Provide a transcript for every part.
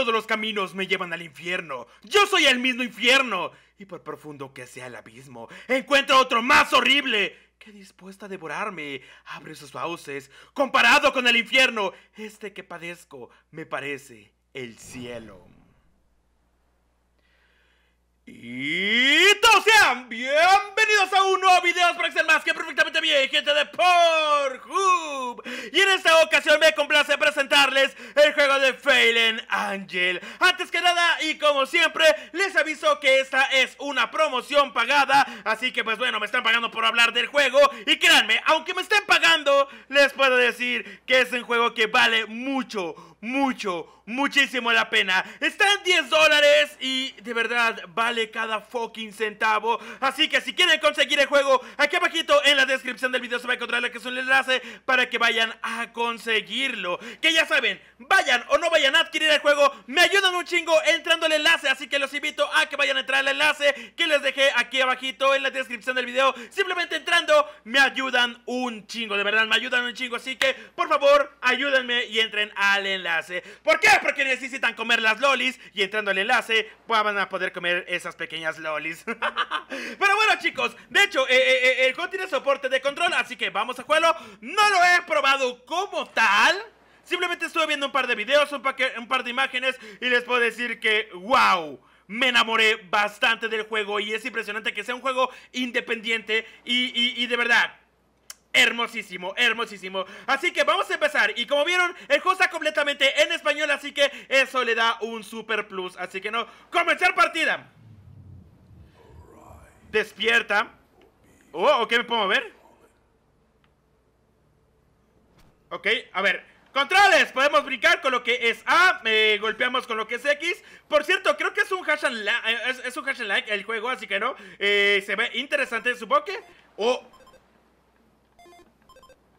Todos los caminos me llevan al infierno. Yo soy el mismo infierno. Y por profundo que sea el abismo, encuentro otro más horrible que dispuesta a devorarme. Abre sus fauces. Comparado con el infierno, este que padezco me parece el cielo. Y todos sean bienvenidos a un nuevo video para ser más que perfectamente bien, gente de PORCHOOB. Y en esta ocasión me complace presentarles el juego de Fallen Angel. Antes que nada, y como siempre, les aviso que esta es una promoción pagada, así que pues bueno, me están pagando por hablar del juego. Y créanme, aunque me estén pagando, les puedo decir que es un juego que vale muchísimo la pena. Está en $10 y de verdad vale cada fucking centavo. Así que si quieren conseguir el juego, aquí abajito en la descripción del video se va a encontrar lo que es un enlace para que vayan a conseguirlo. Que ya saben, vayan o no vayan a adquirir el juego, me ayudan un chingo entrando al enlace, así que los invito a que vayan a entrar al enlace que les dejé aquí abajito en la descripción del video. Simplemente entrando me ayudan un chingo, de verdad me ayudan un chingo, así que por favor ayúdenme y entren al enlace. ¿Por qué? Porque necesitan comer las lolis y entrando al enlace pues van a poder comer esas pequeñas lolis. Pero bueno chicos, de hecho el juego tiene soporte de control, así que vamos a jugarlo. No lo he probado como tal, simplemente estuve viendo un par de videos, un par de imágenes y les puedo decir que wow, me enamoré bastante del juego y es impresionante que sea un juego independiente y de verdad hermosísimo, hermosísimo. Así que vamos a empezar. Y como vieron, el juego está completamente en español, así que eso le da un super plus. Así que no, comenzar partida. Despierta. Oh, ok, me puedo mover. Ok, a ver. Controles, podemos brincar con lo que es A, golpeamos con lo que es X. Por cierto, creo que es un hash and like, es un hash and like el juego, así que no, se ve interesante, supongo que... Oh.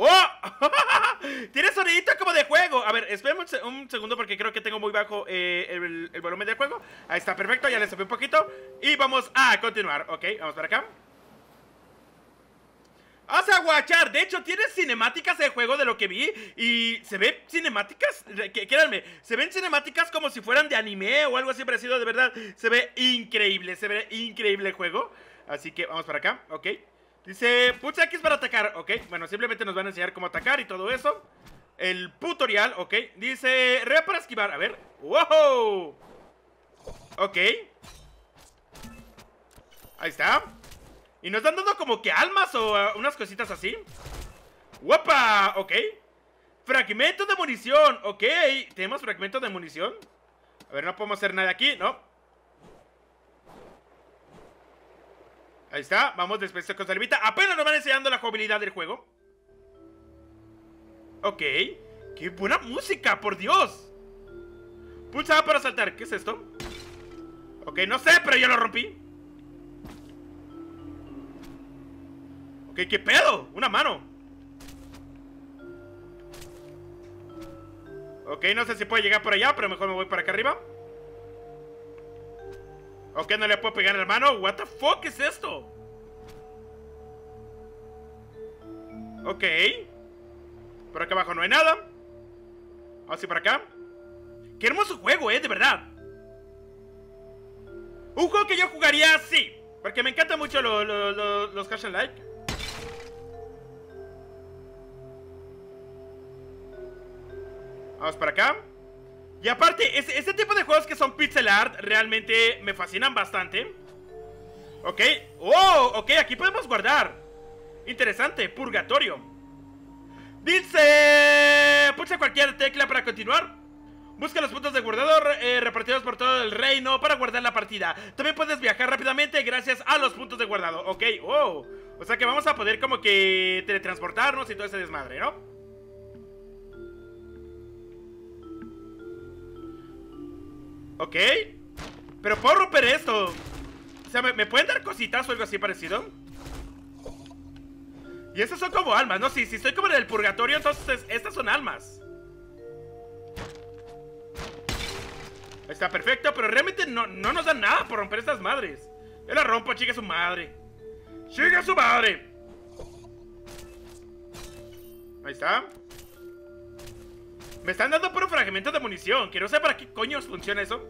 ¡Oh! Tiene sonidito como de juego. A ver, espérenme un segundo porque creo que tengo muy bajo el volumen de juego. Ahí está, perfecto, ya le subí un poquito. Y vamos a continuar, ok, vamos para acá. Vamos a guachar, de hecho tiene cinemáticas de juego de lo que vi. Y se ve cinemáticas, créanme, se ven cinemáticas como si fueran de anime o algo así parecido, de verdad. Se ve increíble el juego. Así que vamos para acá, ok. Dice, pulsa X para atacar, ok. Bueno, simplemente nos van a enseñar cómo atacar y todo eso. El tutorial, ok. Dice, re para esquivar, a ver. ¡Wow! Ok. Ahí está. Y nos están dando como que almas o unas cositas así. ¡Guapa! Ok. Fragmento de munición, ok. Tenemos fragmento de munición. A ver, no podemos hacer nada aquí, ¿no? Ahí está, vamos después con salvita. Apenas nos van enseñando la jugabilidad del juego. Ok. ¡Qué buena música, por Dios! Pulsa A para saltar, ¿qué es esto? Ok, no sé, pero yo lo rompí. Ok, ¿qué pedo? Una mano. Ok, no sé si puedo llegar por allá, pero mejor me voy para acá arriba. Ok, no le puedo pegar, hermano. What the fuck es esto? Ok. Por acá abajo no hay nada. Vamos a ir para acá. Qué hermoso juego, de verdad. Un juego que yo jugaría así, porque me encantan mucho los hash and like. Vamos para acá. Y aparte, este tipo de juegos que son pixel art realmente me fascinan bastante. Ok. Oh, ok, aquí podemos guardar. Interesante, purgatorio. Dice... pulsa cualquier tecla para continuar. Busca los puntos de guardador repartidos por todo el reino para guardar la partida. También puedes viajar rápidamente gracias a los puntos de guardado. Ok, oh. O sea que vamos a poder como que teletransportarnos y todo ese desmadre, ¿no? Ok, pero puedo romper esto. O sea, ¿me pueden dar cositas o algo así parecido? Y estas son como almas, ¿no? Si estoy como en el purgatorio, entonces estas son almas. Está perfecto, pero realmente no nos dan nada por romper estas madres. Yo la rompo, chica su madre. ¡Chica su madre! Ahí está. Me están dando por fragmentos de munición, que no sé para qué coños funciona eso.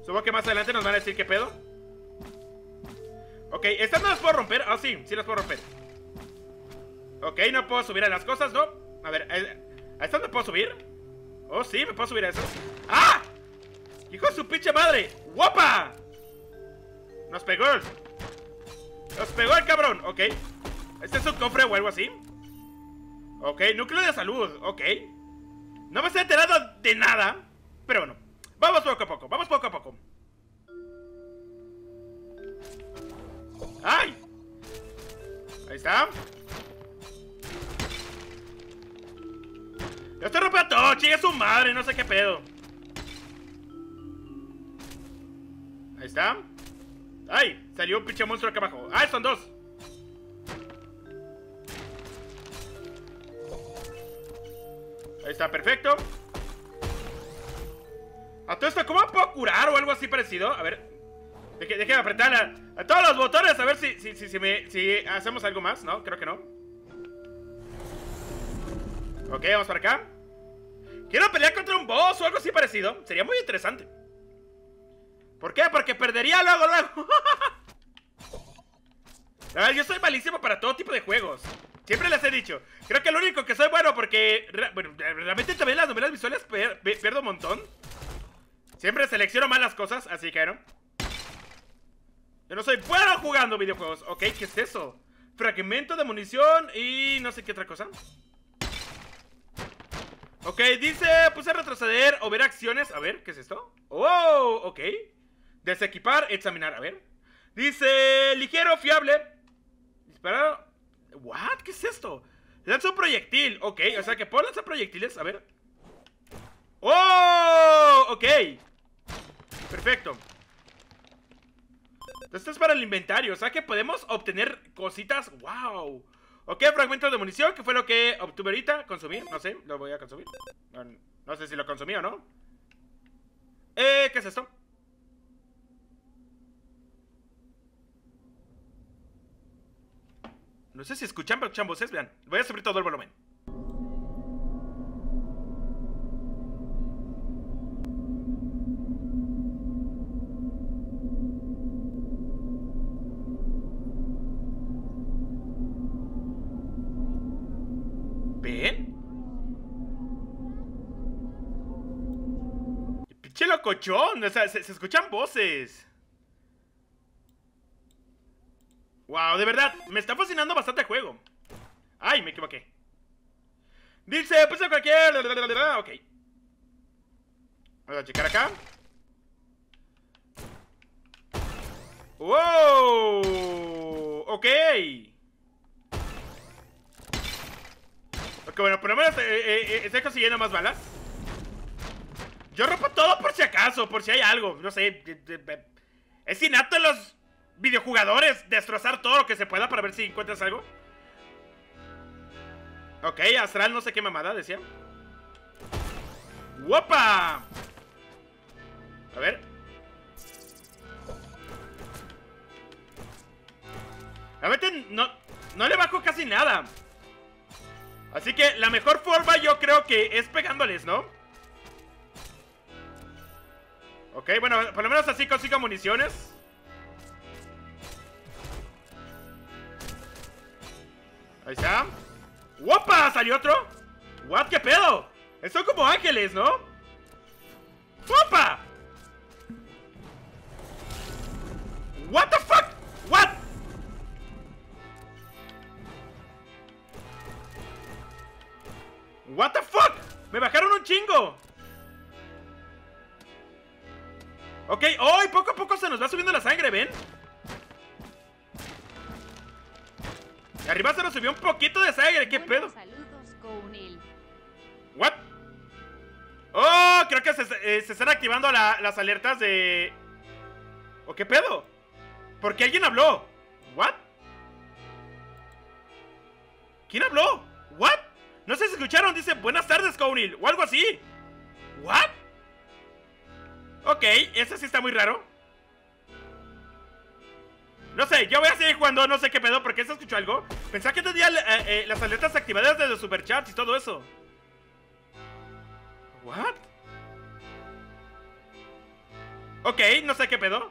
Supongo que más adelante nos van a decir qué pedo. Ok, estas no las puedo romper. Ah, sí, sí las puedo romper. Ok, no puedo subir a las cosas, ¿no? A ver, ¿a estas no puedo subir? Oh, sí, me puedo subir a esas. ¡Ah! ¡Hijo de su pinche madre! ¡Guapa! Nos pegó. Nos pegó el cabrón. Ok. Este es un cofre o algo así. Ok, núcleo de salud. Ok. No me estoy enterado de nada. Pero bueno, vamos poco a poco. Vamos poco a poco. ¡Ay! Ahí está. Yo estoy rompiendo todo, chingue su madre, no sé qué pedo. Ahí está. ¡Ay! Salió un pinche monstruo acá abajo. ¡Ay, son dos! Ahí está, perfecto. A todo esto, ¿cómo puedo curar o algo así parecido? A ver, déjame apretar a todos los botones. A ver si hacemos algo más. No, creo que no. Ok, vamos para acá. Quiero pelear contra un boss o algo así parecido. Sería muy interesante. ¿Por qué? Porque perdería luego, luego. A ver, yo soy malísimo para todo tipo de juegos. Siempre les he dicho. Creo que lo único que soy bueno porque... Bueno, realmente también las novelas visuales pierdo un montón. Siempre selecciono mal las cosas, así que no. Yo no soy bueno jugando videojuegos. Ok, ¿qué es eso? Fragmento de munición y no sé qué otra cosa. Ok, dice, puse a retroceder o ver acciones. A ver, ¿qué es esto? Oh, ok. Desequipar, examinar, a ver. Dice, ligero, fiable. Disparado. What? ¿Qué es esto? Lanza un proyectil, ok, o sea que puedo lanzar proyectiles, a ver. Oh, ok. Perfecto. Esto es para el inventario, o sea que podemos obtener cositas, wow. Ok, fragmentos de munición, que fue lo que obtuve ahorita. Consumir, no sé, lo voy a consumir. No sé si lo consumí o no. ¿Qué es esto? No sé si escuchan voces, vean. Voy a subir todo el volumen. Cochón, o sea, se escuchan voces. Wow, de verdad, me está fascinando bastante el juego. Ay, me equivoqué. Dice, pues a cualquier... Ok. Vamos a checar acá. Wow. Ok. Ok, bueno, por lo menos estoy consiguiendo más balas. Yo rompo todo por si acaso, por si hay algo. No sé, es innato en los videojugadores destrozar todo lo que se pueda para ver si encuentras algo. Ok, astral no sé qué mamada, decía. ¡Wopa! A ver. Realmente no le bajo casi nada. Así que la mejor forma yo creo que es pegándoles, ¿no? Ok, bueno, por lo menos así consigo municiones. Ahí está. ¡Wopa! ¿Salió otro? ¿What? ¿Qué pedo? Son como ángeles, ¿no? ¡Wopa! ¿What the fuck? ¿What? ¿What the fuck? ¡Me bajaron un chingo! Ok, hoy poco a poco se nos va subiendo la sangre, ¿ven? Y arriba se nos subió un poquito de sangre, ¿qué pedo? Saludos, Counil. ¿What? Oh, creo que se están activando las alertas de... ¿O qué pedo? ¿Por qué alguien habló? ¿What? ¿Quién habló? ¿What? No sé si escucharon, dice, buenas tardes, Counil, o algo así. ¿What? Ok, eso sí está muy raro. No sé, yo voy a seguir jugando, no sé qué pedo, porque se escuchó algo. Pensaba que tenía las alertas activadas de los superchats y todo eso. Ok, no sé qué pedo.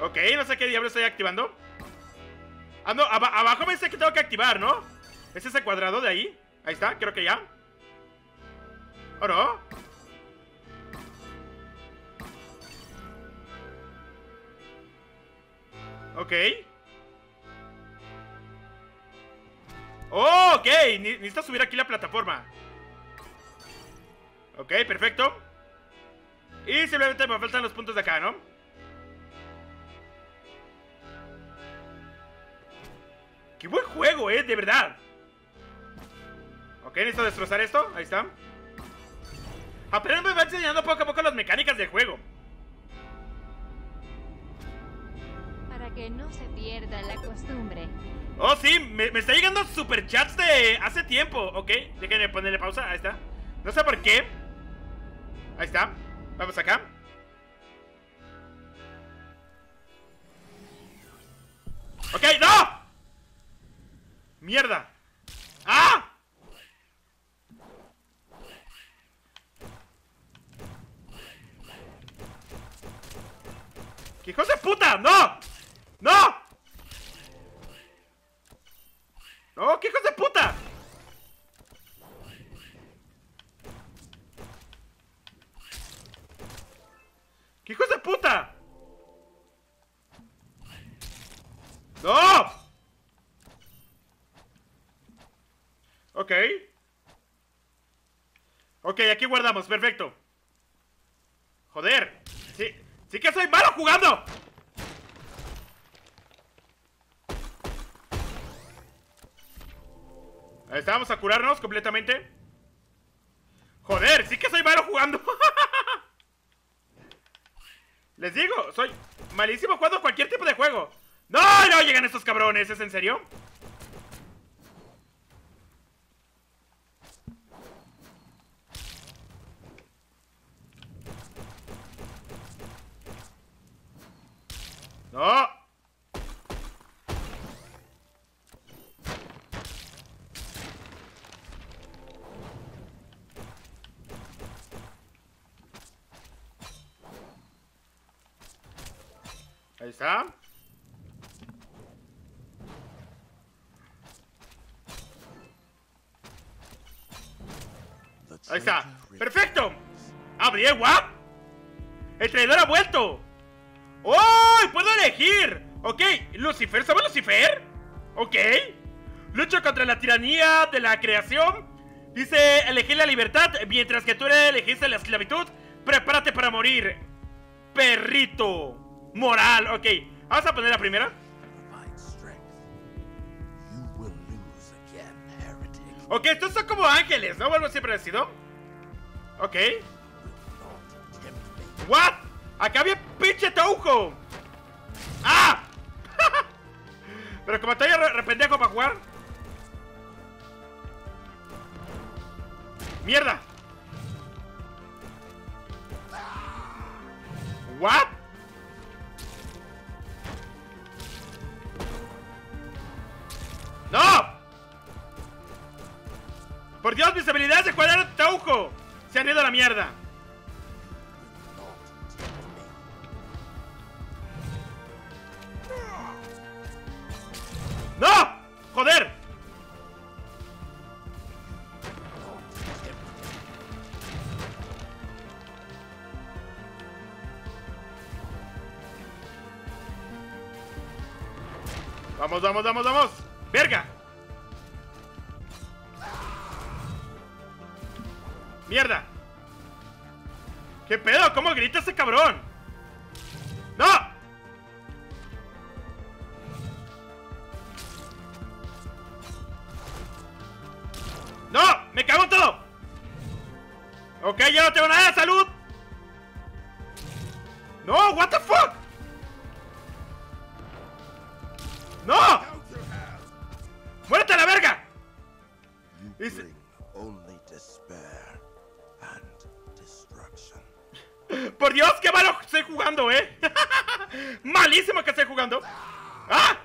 Ok, no sé qué diablo estoy activando. Ah, no, abajo me dice que tengo que activar, ¿no? ¿Es ese cuadrado de ahí? Ahí está, creo que ya. ¿O no? Ok. ¡Oh, ok! Necesito subir aquí la plataforma. Ok, perfecto. Y simplemente me faltan los puntos de acá, ¿no? ¡Qué buen juego, de verdad! Ok, necesito destrozar esto. Ahí está. Apenas me va enseñando poco a poco las mecánicas del juego. Para que no se pierda la costumbre. Oh, sí, me está llegando superchats de hace tiempo. Ok, déjenme ponerle pausa, ahí está. No sé por qué. Ahí está, vamos acá. Ok, ¡no! ¡Mierda! ¡Ah! ¡Qué hijo de puta! ¡No! ¡No! ¡No! ¡Qué hijos de puta! ¡Qué hijos de puta! ¡No! Ok. Ok, aquí guardamos, perfecto. Joder. Sí, sí que soy malo jugando. Ahí está, vamos a curarnos completamente. Joder, sí que soy malo jugando. Les digo, soy malísimo jugando cualquier tipo de juego. ¡No, no llegan estos cabrones! ¿Es en serio? ¡No! Ahí está. Ahí está. ¡Perfecto! ¡Abrí el WAP! ¡El traidor ha vuelto! ¡Oh! ¡Puedo elegir! Ok, Lucifer, ¿sabes Lucifer? Ok. Lucho contra la tiranía de la creación. Dice, elegí la libertad. Mientras que tú elegiste la esclavitud. Prepárate para morir, perrito moral, ok. Vamos a poner la primera. Ok, estos son como ángeles, ¿no? Algo así parecido. Ok. What? Acá había pinche toujo. ¡Ah! Pero como estoy arrepentido para jugar. ¡Mierda! ¿What? ¡No! ¡Por Dios, mis habilidades de cuadrar toujo! ¡Se han ido a la mierda! ¡No! ¡Joder! ¡Vamos, vamos, vamos, vamos! ¡Verga! ¡Mierda! ¿Qué pedo? ¿Cómo grita ese cabrón? ¡No! ¡No! ¡Me cago en todo! Ok, ya no tengo nada de salud. ¡No! ¡What the fuck! ¡No! ¡Muérete a la verga! Por Dios, qué malo estoy jugando, malísimo que estoy jugando. ¡Ah!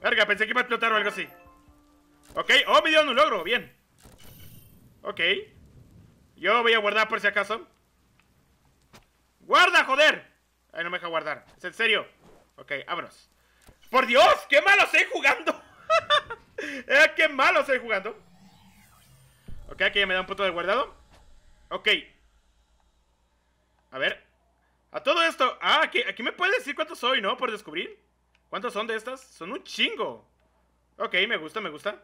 Verga, pensé que iba a explotar o algo así. Ok, oh, me dieron un logro, bien. Ok. Yo voy a guardar por si acaso. ¡Guarda, joder! Ay, no me deja guardar. ¿Es en serio? Ok, vámonos. ¡Por Dios! ¡Qué malo estoy jugando! ¡Qué malo estoy jugando! Ok, aquí ya me da un punto de guardado. Ok. A ver. A todo esto... Ah, aquí me puede decir cuántos soy, ¿no? Por descubrir. ¿Cuántos son de estas? Son un chingo. Ok, me gusta, me gusta.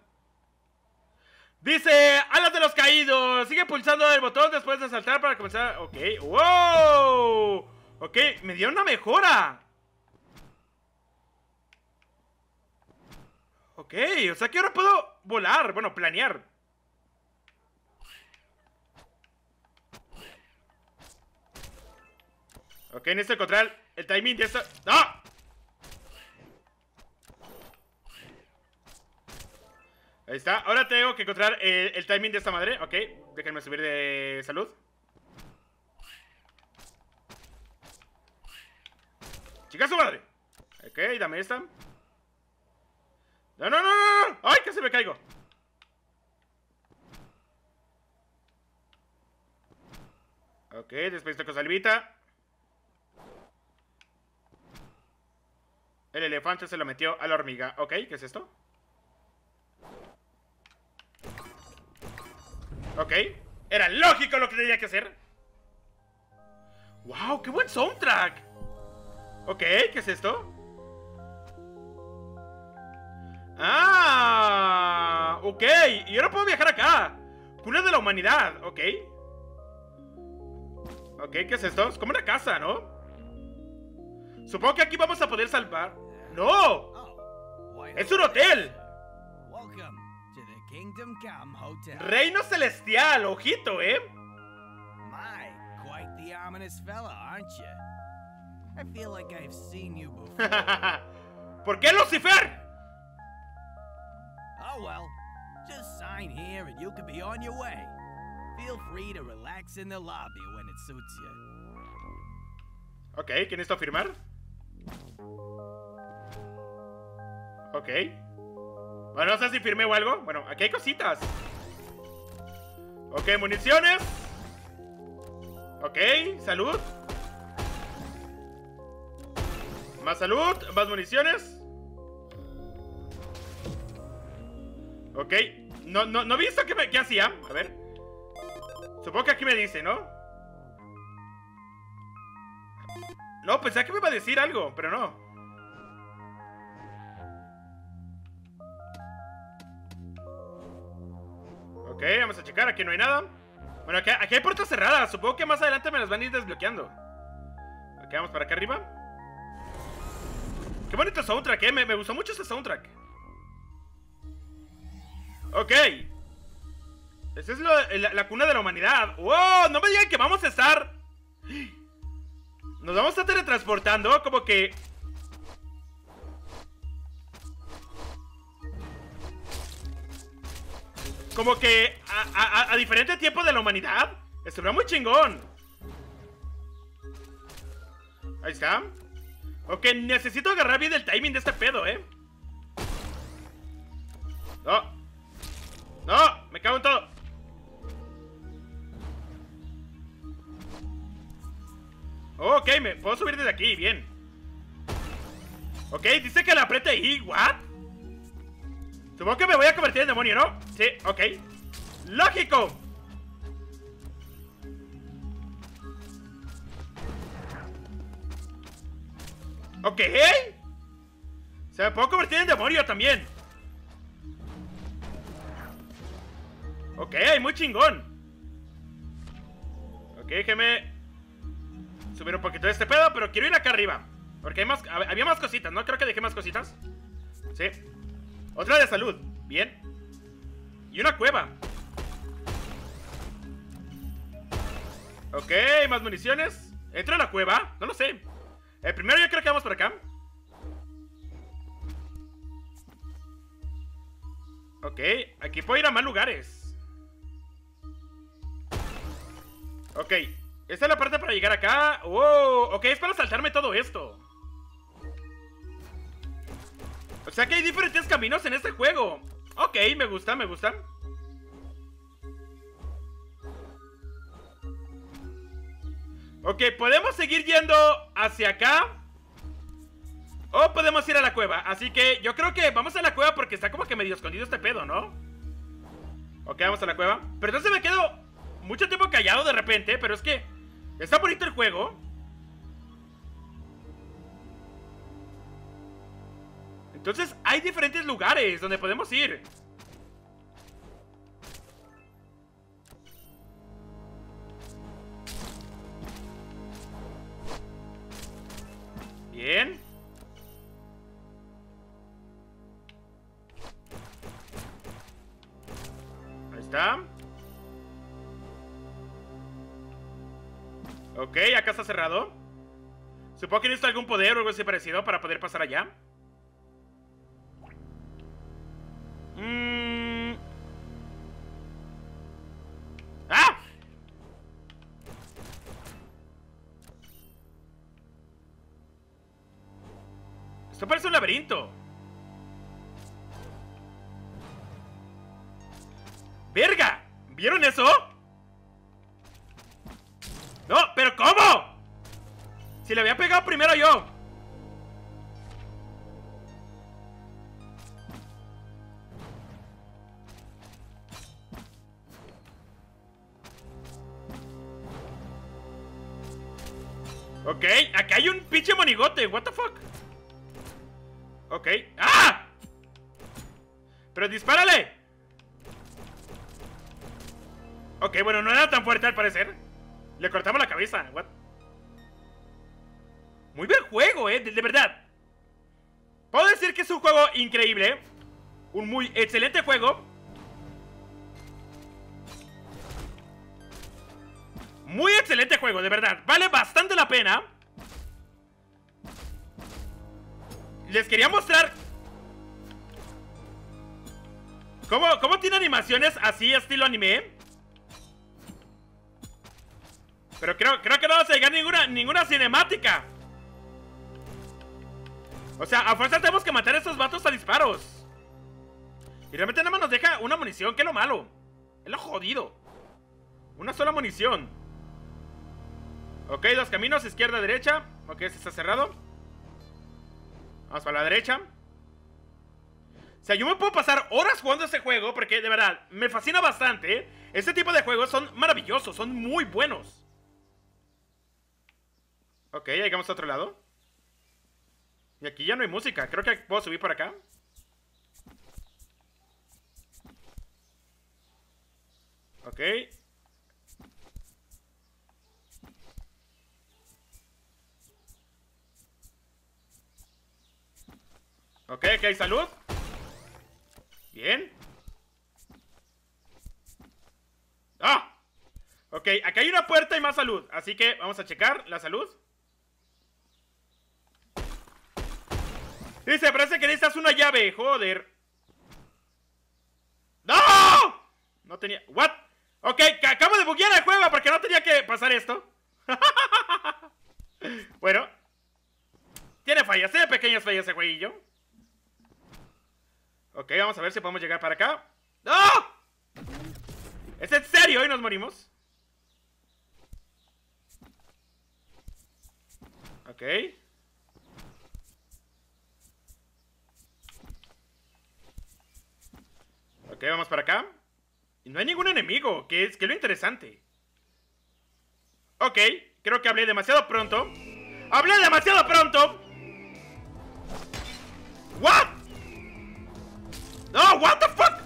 Dice, alas de los caídos. Sigue pulsando el botón después de saltar para comenzar. Ok, wow. Ok, me dio una mejora. Ok, o sea que ahora puedo volar. Bueno, planear. Ok, necesito encontrar el timing de esta... ¡Ah! Ahí está, ahora tengo que encontrar el timing de esta madre. Ok, déjenme subir de salud. ¡Chica su madre! Ok, dame esta. ¡No, no, no, no, no! ¡Ay, casi me caigo! Ok, después toco salivita. El elefante se lo metió a la hormiga. Ok, ¿qué es esto? Ok, era lógico lo que tenía que hacer. ¡Wow! ¡Qué buen soundtrack! Ok, ¿qué es esto? ¡Ah! Ok, y ahora puedo viajar acá. Cuna de la humanidad, ok. Ok, ¿qué es esto? Es como una casa, ¿no? Supongo que aquí vamos a poder salvar. ¡No! ¡Es un hotel! Reino celestial, ojito, ¿eh? ¿Por qué Lucifer? Oh well, just sign here and you can be on your way. Feel free to relax in the lobby when it suits you. Ok, ¿quién está a firmar? Ok. Bueno, no sé si firmé o algo. Bueno, aquí hay cositas. Ok, municiones. Ok, salud. Más salud, más municiones. Ok, no he visto qué hacía. A ver. Supongo que aquí me dice, ¿no? No, pensé que me iba a decir algo, pero no. Ok, vamos a checar, aquí no hay nada. Bueno, aquí hay puertas cerradas. Supongo que más adelante me las van a ir desbloqueando. Ok, vamos para acá arriba. Qué bonito soundtrack, me gustó mucho ese soundtrack. Ok. Esa es la cuna de la humanidad. ¡Wow! No me digan que vamos a estar... Nos vamos a teletransportando, como que... Como que a diferente tiempo de la humanidad. Estuvo muy chingón. Ahí está. Ok, necesito agarrar bien el timing de este pedo, No. No, me cago en todo. Ok, me puedo subir desde aquí, bien. Ok, dice que la apriete y... ¿What? Supongo que me voy a convertir en demonio, ¿no? Sí, ok. ¡Lógico! Ok. Se me puedo convertir en demonio también. Ok, muy chingón. Ok, déjeme subir un poquito de este pedo, pero quiero ir acá arriba. Porque hay más, había más cositas, ¿no? Creo que dejé más cositas. Sí. Otra de salud, bien. Y una cueva. Ok, más municiones. ¿Entro a la cueva? No lo sé. Primero yo creo que vamos por acá. Ok, aquí puedo ir a más lugares. Ok, esta es la parte para llegar acá. Oh, ok, es para saltarme todo esto. O sea que hay diferentes caminos en este juego. Ok, me gusta, me gusta. Ok, podemos seguir yendo hacia acá o podemos ir a la cueva. Así que yo creo que vamos a la cueva porque está como que medio escondido este pedo, ¿no? Ok, vamos a la cueva. Pero entonces me quedo mucho tiempo callado de repente, pero es que está bonito el juego. Entonces hay diferentes lugares donde podemos ir. Bien. Ahí está. Ok, acá está cerrado. Supongo que necesito algún poder o algo así parecido para poder pasar allá. ¡Ah! Esto parece un laberinto. ¡Verga! ¿Vieron eso? ¡No! ¿Pero cómo? Si le había pegado primero yo. Ok, acá hay un pinche monigote. What the fuck. Ok, ¡ah! Pero dispárale. Ok, bueno, no era tan fuerte al parecer. Le cortamos la cabeza. What. Muy buen juego, de verdad. Puedo decir que es un juego increíble. Un muy excelente juego. Muy excelente juego, de verdad. Vale bastante la pena. Les quería mostrar cómo tiene animaciones así, estilo anime. Pero creo que no vamos a llegar a ninguna cinemática. O sea, a fuerza tenemos que matar a estos vatos a disparos. Y realmente nada más nos deja una munición, que es lo malo. Es lo jodido. Una sola munición. Ok, dos caminos, izquierda, derecha. Ok, este está cerrado. Vamos para la derecha. O sea, yo me puedo pasar horas jugando este juego porque de verdad, me fascina bastante. Este tipo de juegos son maravillosos, son muy buenos. Ok, llegamos a otro lado. Y aquí ya no hay música, creo que puedo subir para acá. Ok. Ok, aquí hay salud. Bien. ¡Ah! Ok, acá hay una puerta y más salud. Así que vamos a checar la salud. Dice, parece que necesitas una llave. Joder. ¡No! No tenía... ¿What? Ok, acabo de buguear el juego porque no tenía que pasar esto. Bueno. Tiene fallas, tiene pequeñas fallas ese jueguillo. Ok, vamos a ver si podemos llegar para acá. ¡No! ¿Es en serio? ¿Y nos morimos? Ok. Ok, vamos para acá. Y no hay ningún enemigo, que es lo interesante. Ok, creo que hablé demasiado pronto. ¡Hablé demasiado pronto! ¿What? No, what the fuck.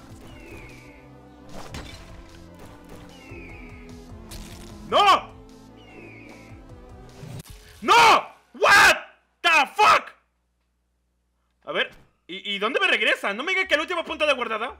No. No. What the fuck. A ver, ¿y dónde me regresa? No me diga que al último punto de guardada.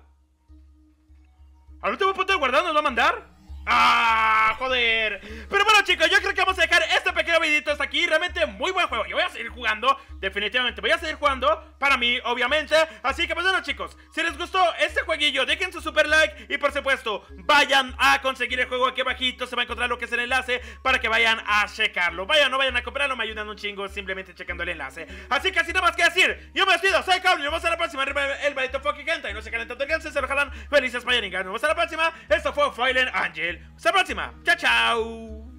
Al último punto de guardada nos va a mandar. ¡Ah, joder! Pero bueno, chicos, yo creo que vamos a dejar este pequeño videito hasta aquí. Realmente muy buen juego. Yo voy a seguir jugando, definitivamente voy a seguir jugando. Para mí, obviamente. Así que pues bueno, chicos, si les gustó este jueguillo, dejen su super like. Y por supuesto, vayan a conseguir el juego. Aquí abajito se va a encontrar lo que es el enlace para que vayan a checarlo. Vayan, no vayan a comprarlo, me ayudan un chingo simplemente checando el enlace. Así que sin nada más que decir, yo me despido, soy Counil, nos vemos a la próxima. El maldito fucking gente, y no se calen tanto, se lo jalan. Felices mañanigas, nos vemos a la próxima. Esto fue Fallen Angel. Hasta la próxima. Chao, chao.